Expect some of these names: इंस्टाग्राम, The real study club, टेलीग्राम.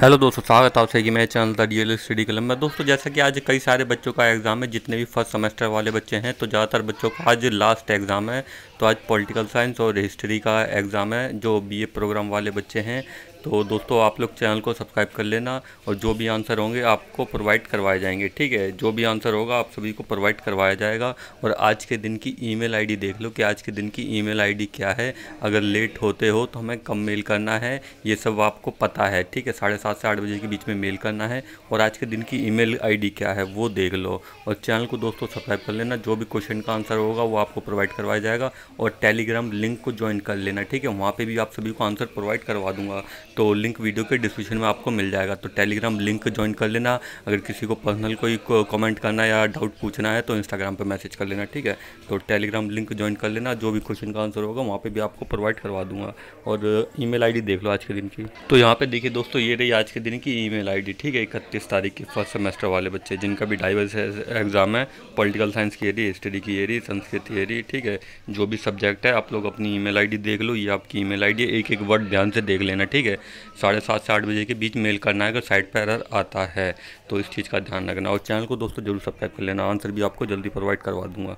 Hello दोस्तों, स्वागत है आप सभी मेरे channel the real study club में। दोस्तों जैसा कि आज कई सारे बच्चों का एग्ज़ाम है, जितने भी फर्स्ट सेमेस्टर वाले बच्चे हैं, तो ज़्यादातर बच्चों का आज लास्ट एग्ज़ाम है। तो आज पॉलिटिकल साइंस और हिस्ट्री का एग्ज़ाम है जो बीए प्रोग्राम वाले बच्चे हैं। तो दोस्तों आप लोग चैनल को सब्सक्राइब कर लेना और जो भी आंसर होंगे आपको प्रोवाइड करवाए जाएंगे, ठीक है। जो भी आंसर होगा आप सभी को प्रोवाइड करवाया जाएगा। और आज के दिन की ईमेल आईडी देख लो कि आज के दिन की ईमेल आईडी क्या है। अगर लेट होते हो तो हमें कब मेल करना है ये सब आपको पता है, ठीक है। 7:30 से 8 बजे के बीच में मेल करना है। और आज के दिन की ईमेल आईडी क्या है वो देख लो। और चैनल को दोस्तों सब्सक्राइब कर लेना, जो भी क्वेश्चन का आंसर होगा वो आपको प्रोवाइड करवाया जाएगा। और टेलीग्राम लिंक को ज्वाइन कर लेना, ठीक है। वहाँ पर भी आप सभी को आंसर प्रोवाइड करवा दूँगा, तो लिंक वीडियो के डिस्क्रिप्शन में आपको मिल जाएगा। तो टेलीग्राम लिंक ज्वाइन कर लेना। अगर किसी को पर्सनल कोई कमेंट करना या डाउट पूछना है तो इंस्टाग्राम पे मैसेज कर लेना, ठीक है। तो टेलीग्राम लिंक ज्वाइन कर लेना, जो भी क्वेश्चन का आंसर होगा वहाँ पे भी आपको प्रोवाइड करवा दूंगा। और ईमेल आईडी देख लो आज के दिन की। तो यहाँ पर देखिए दोस्तों, ये रही आज के दिन की ईमेल आईडी, ठीक है। 31 तारीख की फर्स्ट सेमेस्टर वाले बच्चे जिनका भी डाइवर्स एग्ज़ाम है, पॉलिटिकल साइंस की एरी, हिस्ट्री की एरी, संस्कृत की एरी, ठीक है। जो भी सब्जेक्ट है आप लोग अपनी ईमेल आईडी देख लो। ये आपकी ईमेल आईडी है, एक एक वर्ड ध्यान से देख लेना, ठीक है। 7:30 से 8 बजे के बीच मेल करना है अगर साइट पर एरर आता है, तो इस चीज़ का ध्यान रखना। और चैनल को दोस्तों जरूर सब्सक्राइब कर लेना, आंसर भी आपको जल्दी प्रोवाइड करवा दूंगा।